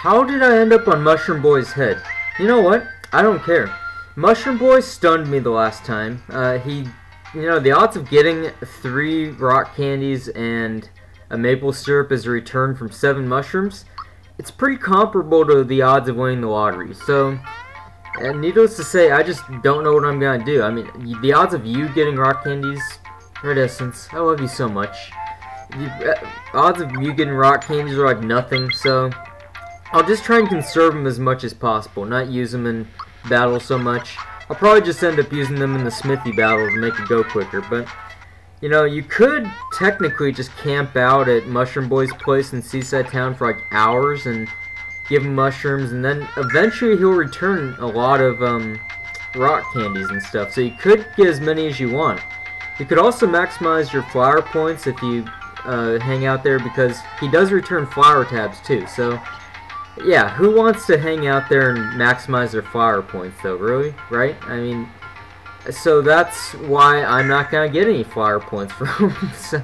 How did I end up on Mushroom Boy's head? You know what? I don't care. Mushroom Boy stunned me the last time. You know, the odds of getting 3 rock candies and a maple syrup as a return from 7 mushrooms, it's pretty comparable to the odds of winning the lottery. So, and needless to say, I just don't know what I'm gonna do. I mean, the odds of you getting rock candies, Red Essence, I love you so much. The odds of you getting rock candies are like nothing, so I'll just try and conserve them as much as possible, not use them in battle so much. I'll probably just end up using them in the smithy battle to make it go quicker, but you know, you could technically just camp out at Mushroom Boy's place in Seaside Town for like hours and give him mushrooms, and then eventually he'll return a lot of rock candies and stuff, so you could get as many as you want. You could also maximize your flower points if you hang out there, because he does return flower tabs too, so yeah, who wants to hang out there and maximize their flower points though, really, right? I mean, so that's why I'm not going to get any flower points from him. So,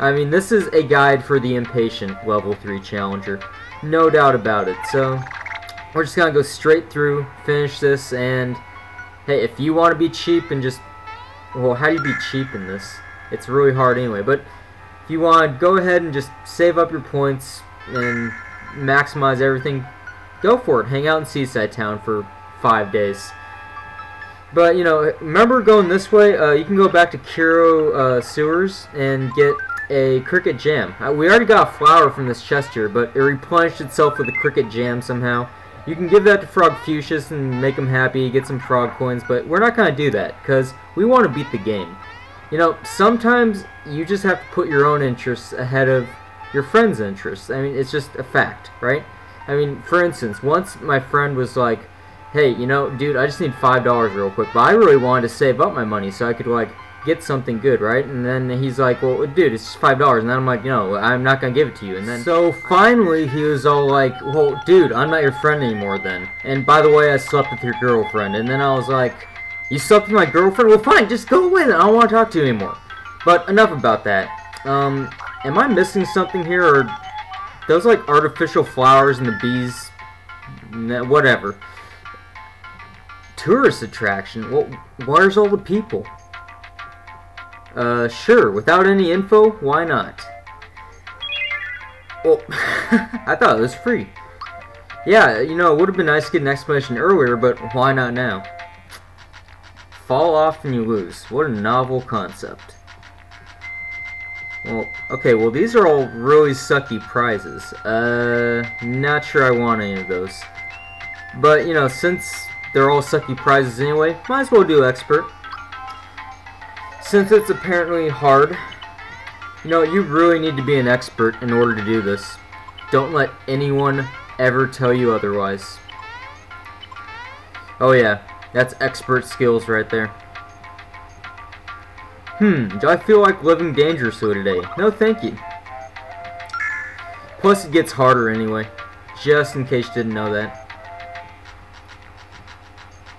I mean, this is a guide for the impatient level 3 challenger, no doubt about it. So we're just going to go straight through, finish this, and hey, if you want to be cheap and just, well, how do you be cheap in this? It's really hard anyway, but if you want to go ahead and just save up your points and maximize everything, go for it. Hang out in Seaside Town for 5 days. But, you know, remember going this way, you can go back to Kiro Sewers and get a cricket jam. We already got a flower from this chest here, but it replenished itself with a cricket jam somehow. You can give that to Frog Fucius and make him happy, get some frog coins, but we're not going to do that, because we want to beat the game. You know, sometimes you just have to put your own interests ahead of your friend's interests. I mean, it's just a fact, right? I mean, for instance, once my friend was like, hey, you know, dude, I just need $5 real quick, but I really wanted to save up my money so I could, like, get something good, right? And then he's like, well, dude, it's just $5, and then I'm like, no, I'm not gonna give it to you. And then so finally he was all like, well, dude, I'm not your friend anymore then, and by the way, I slept with your girlfriend. And then I was like, you slept with my girlfriend? Well, fine, just go away then, I don't want to talk to you anymore. But enough about that. Am I missing something here, or those like artificial flowers and the bees, whatever, tourist attraction? Well, where's all the people? Sure, without any info, why not? Well, I thought it was free. Yeah, you know, it would have been nice to get an explanation earlier, but why not now? Fall off and you lose. What a novel concept. Well, okay, well, these are all really sucky prizes. Not sure I want any of those. But, you know, since they're all sucky prizes anyway, might as well do expert, since it's apparently hard. You know, you really need to be an expert in order to do this. Don't let anyone ever tell you otherwise. Oh yeah, that's expert skills right there. Do I feel like living dangerously today? No, thank you. Plus it gets harder anyway, just in case you didn't know that.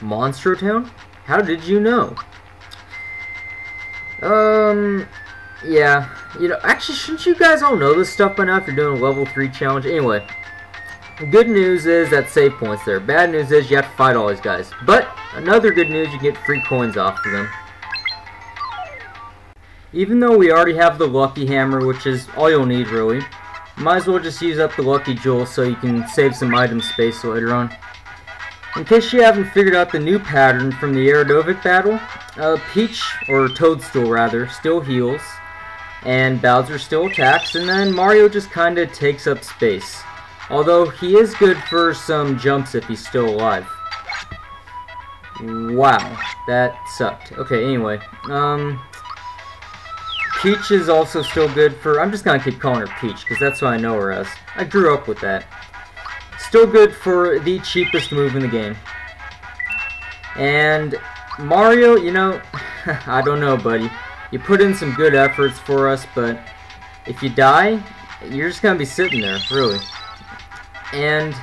Monstro Town? How did you know? Yeah, you know, actually, shouldn't you guys all know this stuff by now if you're doing a level 3 challenge? Anyway, good news is that save points there. Bad news is you have to fight all these guys. But another good news, you get free coins off of them. Even though we already have the lucky hammer, which is all you'll need really, might as well just use up the lucky jewel so you can save some item space later on. In case you haven't figured out the new pattern from the Aerodovic battle, Peach, or Toadstool rather, still heals, and Bowser still attacks, and then Mario just kinda takes up space. Although he is good for some jumps if he's still alive. Wow, that sucked. Okay, anyway, Peach is also still good for, I'm just gonna keep calling her Peach, because that's what I know her as. I grew up with that. Still good for the cheapest move in the game. And Mario, you know, I don't know, buddy. You put in some good efforts for us, but if you die, you're just gonna be sitting there, really. And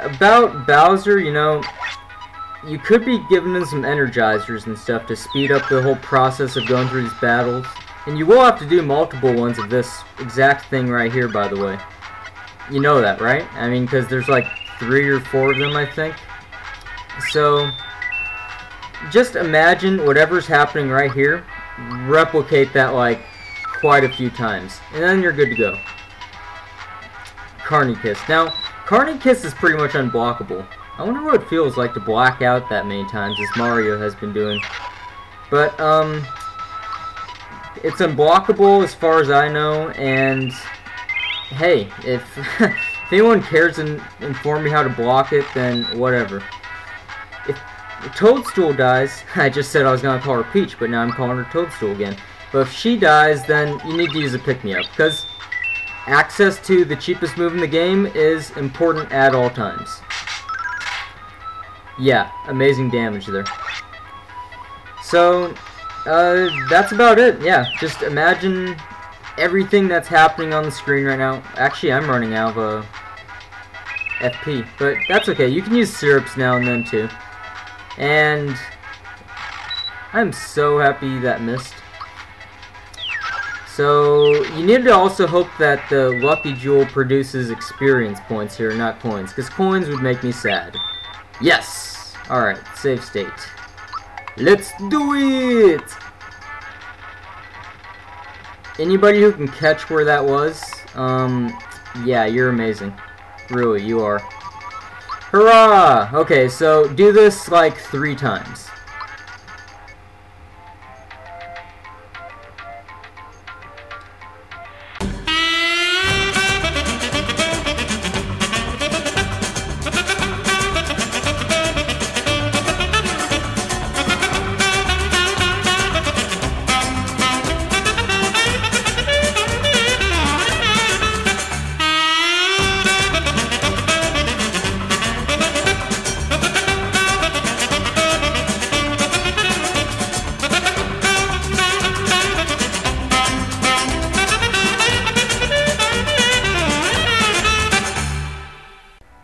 about Bowser, you know, you could be giving him some energizers and stuff to speed up the whole process of going through these battles. And you will have to do multiple ones of this exact thing right here, by the way. You know that, right? I mean, because there's like 3 or 4 of them, I think. So, just imagine whatever's happening right here, replicate that like quite a few times, and then you're good to go. Carnikiss. Now, Carnikiss is pretty much unblockable. I wonder what it feels like to black out that many times, as Mario has been doing. But, it's unblockable as far as I know, and hey, if, if anyone cares and inform me how to block it, then whatever. If Toadstool dies, I just said I was going to call her Peach, but now I'm calling her Toadstool again. But if she dies, then you need to use a pick-me-up, because access to the cheapest move in the game is important at all times. Yeah, amazing damage there. So, that's about it. Yeah, just imagine everything that's happening on the screen right now. Actually, I'm running out of FP, but that's okay. You can use syrups now and then too. And I'm so happy that missed. So you need to also hope that the Lucky Jewel produces experience points here, not coins, because coins would make me sad. Yes! Alright, save state. Let's do it! Anybody who can catch where that was, yeah, you're amazing. Really, you are. Hurrah! Okay, so do this like 3 times.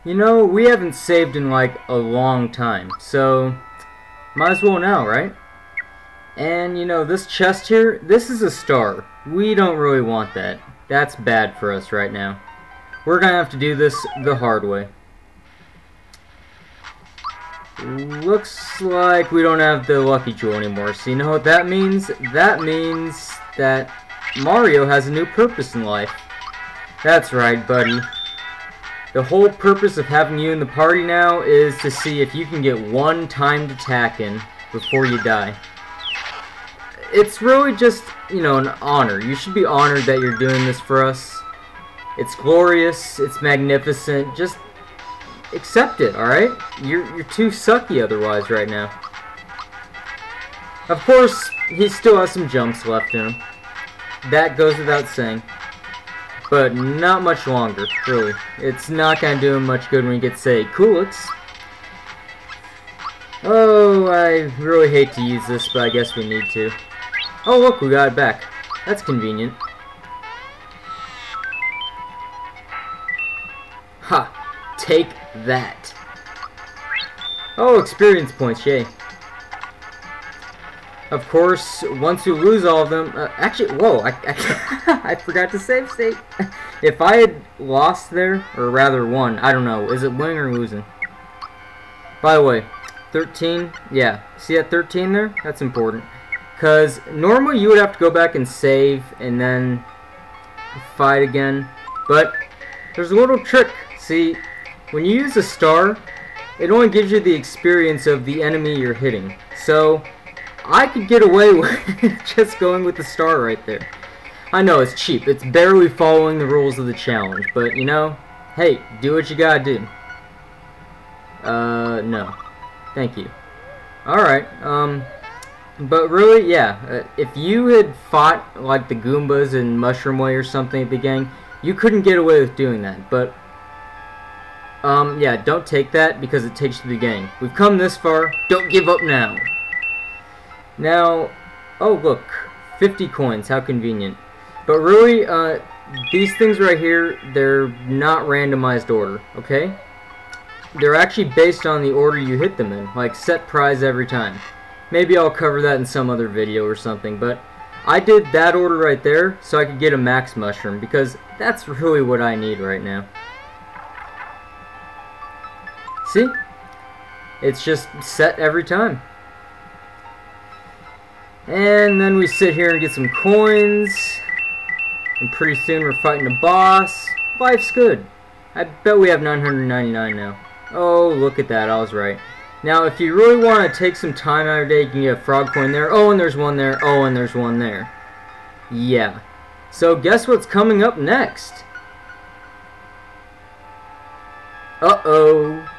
You know, we haven't saved in like a long time, so might as well now, right? And you know, this chest here, this is a star. We don't really want that. That's bad for us right now. We're gonna have to do this the hard way. Looks like we don't have the Lucky Jewel anymore, so you know what that means? That means that Mario has a new purpose in life. That's right, buddy. The whole purpose of having you in the party now is to see if you can get 1 timed attack in before you die. It's really just, you know, an honor. You should be honored that you're doing this for us. It's glorious. It's magnificent. Just accept it, alright? You're too sucky otherwise right now. Of course, he still has some jumps left in him. That goes without saying. But not much longer, really. It's not going to do him much good when he gets, say, Koolix. Oh, I really hate to use this, but I guess we need to. Oh, look, we got it back. That's convenient. Ha! Take that. Oh, experience points, yay. Of course, once you lose all of them, actually, whoa, I forgot to save state. If I had lost there, or rather won, I don't know, is it winning or losing? By the way, 13, yeah, see that 13 there? That's important. Because normally you would have to go back and save, and then fight again, but there's a little trick. See, when you use a star, it only gives you the experience of the enemy you're hitting, so I could get away with just going with the star right there. I know, it's cheap. It's barely following the rules of the challenge, but, you know, hey, do what you gotta do. No. Thank you. Alright, but really, yeah, if you had fought, like, the Goombas in Mushroom Boy or something at the gang, you couldn't get away with doing that, but, yeah, don't take that, because it takes you to the gang. We've come this far. Don't give up now. Now, oh look, 50 coins, how convenient. But really, these things right here, they're not randomized order, okay? They're actually based on the order you hit them in, like set prize every time. Maybe I'll cover that in some other video or something, but I did that order right there so I could get a max mushroom, because that's really what I need right now. See? It's just set every time. And then we sit here and get some coins. And pretty soon we're fighting a boss. Life's good. I bet we have 999 now. Oh, look at that. I was right. Now, if you really want to take some time out of your day, you can get a frog coin there. Oh, and there's one there. Oh, and there's one there. Yeah. So, guess what's coming up next? Uh-oh.